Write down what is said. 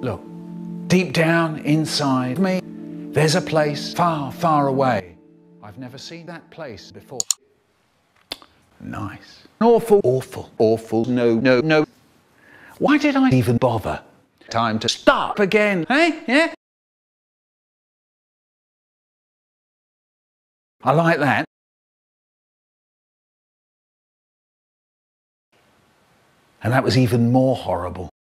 Look, deep down inside me, there's a place far, far away. I've never seen that place before. Nice. Awful, awful, awful, no, no, no. Why did I even bother? Time to start again, eh? Yeah? I like that. And that was even more horrible.